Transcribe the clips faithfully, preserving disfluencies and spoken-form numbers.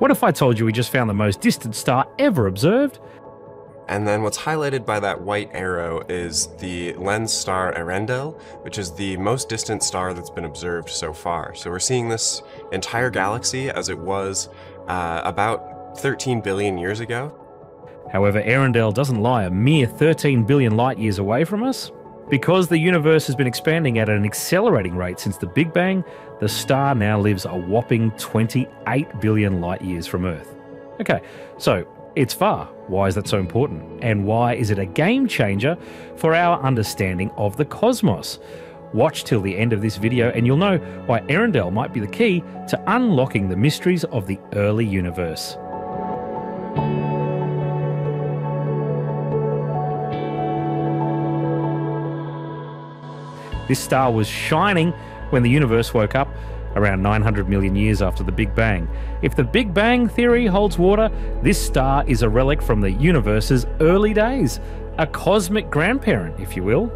What if I told you we just found the most distant star ever observed? And then what's highlighted by that white arrow is the lens star Earendel, which is the most distant star that's been observed so far. So we're seeing this entire galaxy as it was uh, about thirteen billion years ago. However, Earendel doesn't lie a mere thirteen billion light years away from us. Because the universe has been expanding at an accelerating rate since the Big Bang, the star now lives a whopping twenty-eight billion light years from Earth. Okay, so it's far. Why is that so important? And why is it a game changer for our understanding of the cosmos? Watch till the end of this video and you'll know why Earendel might be the key to unlocking the mysteries of the early universe. This star was shining when the universe woke up around nine hundred million years after the Big Bang. If the Big Bang theory holds water, this star is a relic from the universe's early days, a cosmic grandparent, if you will.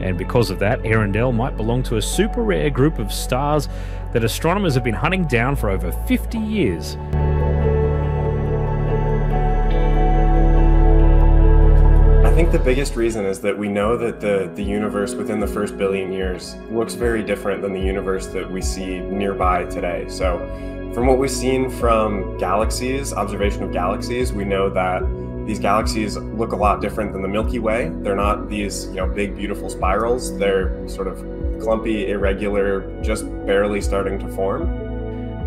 And because of that, Earendel might belong to a super rare group of stars that astronomers have been hunting down for over fifty years. I think the biggest reason is that we know that the, the universe within the first billion years looks very different than the universe that we see nearby today. So from what we've seen from galaxies, observation of galaxies, we know that these galaxies look a lot different than the Milky Way. They're not these, you know, big, beautiful spirals. They're sort of clumpy, irregular, just barely starting to form.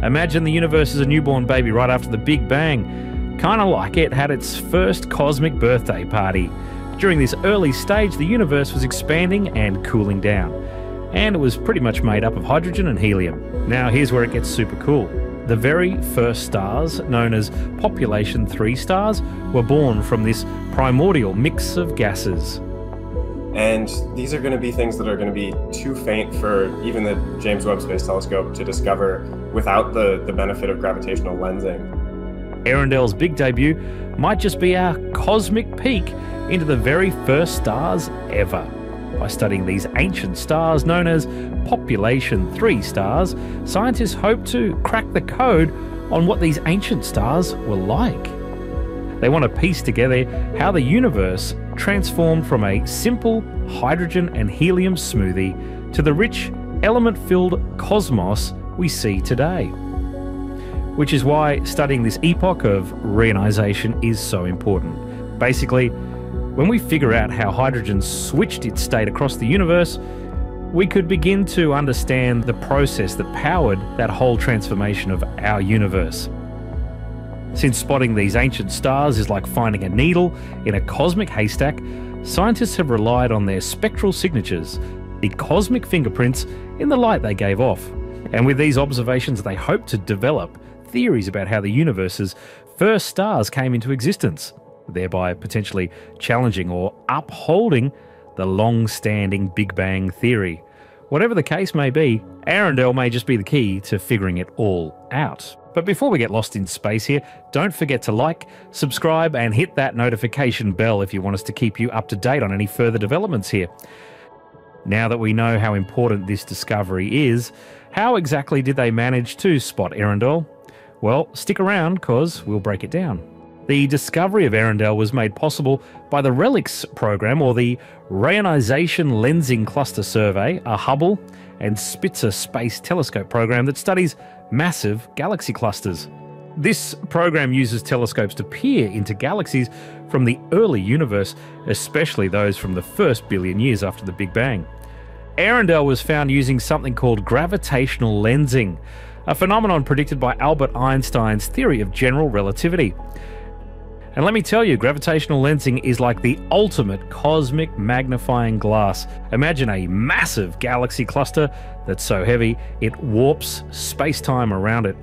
Imagine the universe is a newborn baby right after the Big Bang. Kind of like it had its first cosmic birthday party. During this early stage, the universe was expanding and cooling down, and it was pretty much made up of hydrogen and helium. Now here's where it gets super cool. The very first stars, known as Population three stars, were born from this primordial mix of gases. And these are going to be things that are going to be too faint for even the James Webb Space Telescope to discover without the, the benefit of gravitational lensing. Erendel's big debut might just be our cosmic peek into the very first stars ever. By studying these ancient stars known as Population three stars, scientists hope to crack the code on what these ancient stars were like. They want to piece together how the universe transformed from a simple hydrogen and helium smoothie to the rich, element-filled cosmos we see today. Which is why studying this epoch of reionization is so important. Basically, when we figure out how hydrogen switched its state across the universe, we could begin to understand the process that powered that whole transformation of our universe. Since spotting these ancient stars is like finding a needle in a cosmic haystack, scientists have relied on their spectral signatures, the cosmic fingerprints in the light they gave off. And with these observations, they hope to develop theories about how the universe's first stars came into existence, thereby potentially challenging or upholding the long-standing Big Bang theory. Whatever the case may be, Earendel may just be the key to figuring it all out. But before we get lost in space here, don't forget to like, subscribe, and hit that notification bell if you want us to keep you up to date on any further developments here. Now that we know how important this discovery is, how exactly did they manage to spot Earendel? Well, stick around because we'll break it down. The discovery of Earendel was made possible by the RELIX program, or the Reionization Lensing Cluster Survey, a Hubble and Spitzer Space Telescope program that studies massive galaxy clusters. This program uses telescopes to peer into galaxies from the early universe, especially those from the first billion years after the Big Bang. Earendel was found using something called gravitational lensing, a phenomenon predicted by Albert Einstein's theory of general relativity. And let me tell you, gravitational lensing is like the ultimate cosmic magnifying glass. Imagine a massive galaxy cluster that's so heavy it warps space-time around it.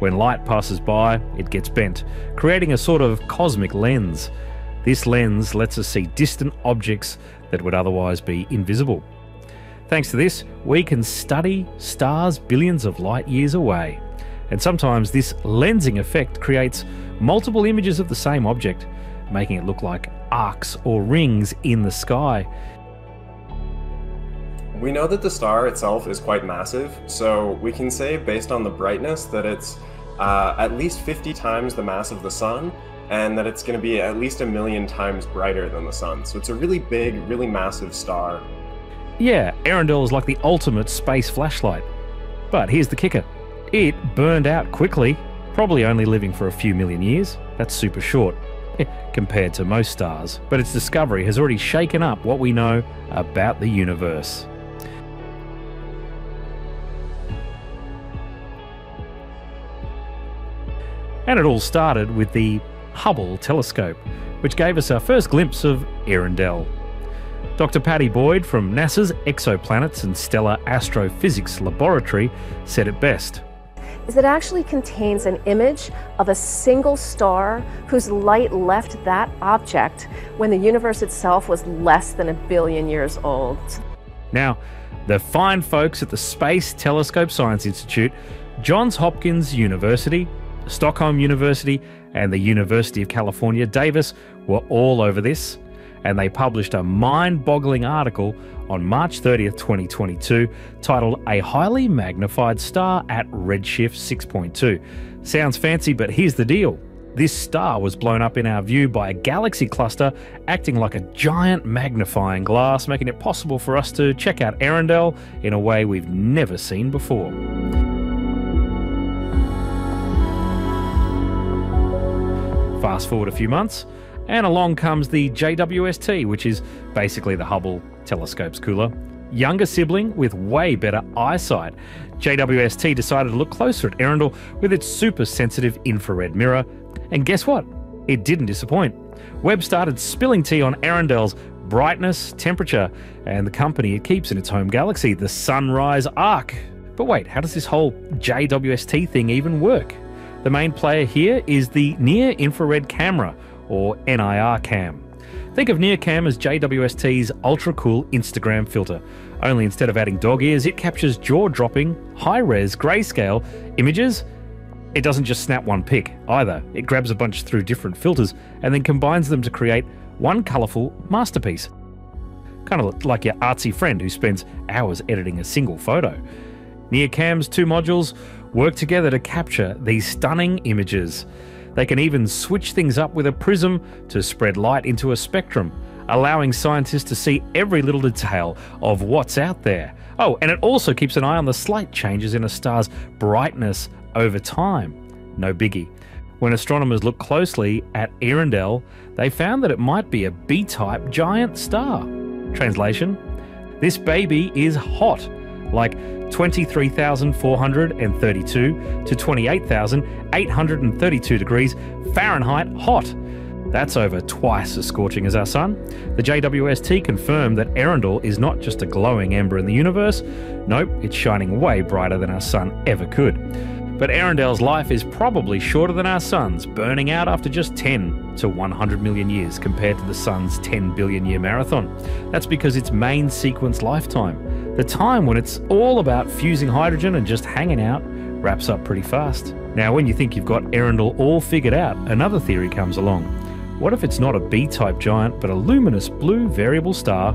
When light passes by, it gets bent, creating a sort of cosmic lens. This lens lets us see distant objects that would otherwise be invisible. Thanks to this, we can study stars billions of light years away. And sometimes this lensing effect creates multiple images of the same object, making it look like arcs or rings in the sky. We know that the star itself is quite massive, so we can say based on the brightness that it's uh, at least fifty times the mass of the sun, and that it's going to be at least a million times brighter than the sun. So it's a really big, really massive star. Yeah, Earendel is like the ultimate space flashlight. But here's the kicker. It burned out quickly, probably only living for a few million years. That's super short compared to most stars. But its discovery has already shaken up what we know about the universe. And it all started with the Hubble telescope, which gave us our first glimpse of Earendel. Doctor Patty Boyd from NASA's Exoplanets and Stellar Astrophysics Laboratory said it best. Is it actually contains an image of a single star whose light left that object when the universe itself was less than a billion years old. Now, the fine folks at the Space Telescope Science Institute, Johns Hopkins University, Stockholm University, and the University of California, Davis, were all over this, and they published a mind-boggling article on March thirtieth, twenty twenty-two, titled A Highly Magnified Star at Redshift six point two. Sounds fancy, but here's the deal. This star was blown up in our view by a galaxy cluster acting like a giant magnifying glass, making it possible for us to check out Earendel in a way we've never seen before. Fast forward a few months, and along comes the J W S T, which is basically the Hubble telescope's cooler. Younger sibling with way better eyesight, J W S T decided to look closer at Earendel with its super-sensitive infrared mirror. And guess what? It didn't disappoint. Webb started spilling tea on Earendel's brightness, temperature, and the company it keeps in its home galaxy, the Sunrise Arc. But wait, how does this whole J W S T thing even work? The main player here is the Near-Infrared Camera, or NIRCam. Think of NIRCam as J W S T's ultra-cool Instagram filter, only instead of adding dog ears, it captures jaw-dropping, high-res, grayscale images. It doesn't just snap one pic, either. It grabs a bunch through different filters and then combines them to create one colourful masterpiece. Kind of like your artsy friend who spends hours editing a single photo. NIRCam's two modules work together to capture these stunning images. They can even switch things up with a prism to spread light into a spectrum, allowing scientists to see every little detail of what's out there. Oh, and it also keeps an eye on the slight changes in a star's brightness over time. No biggie. When astronomers looked closely at Earendel, they found that it might be a B type giant star. Translation: this baby is hot, like twenty-three thousand four hundred thirty-two to twenty-eight thousand eight hundred thirty-two degrees Fahrenheit hot. That's over twice as scorching as our sun. The J W S T confirmed that Earendel is not just a glowing ember in the universe. Nope, it's shining way brighter than our sun ever could. But Earendel's life is probably shorter than our sun's, burning out after just ten to one hundred million years compared to the sun's ten billion year marathon. That's because its main sequence lifetime, the time when it's all about fusing hydrogen and just hanging out, wraps up pretty fast. Now, when you think you've got Earendel all figured out, another theory comes along. What if it's not a B type giant, but a luminous blue variable star?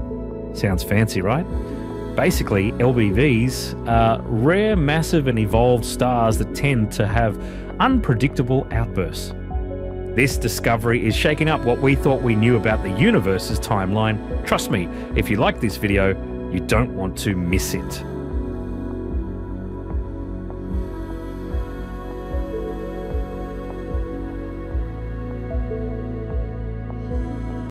Sounds fancy, right? Basically, L B Vs are rare, massive, and evolved stars that tend to have unpredictable outbursts. This discovery is shaking up what we thought we knew about the universe's timeline. Trust me, if you like this video, you don't want to miss it.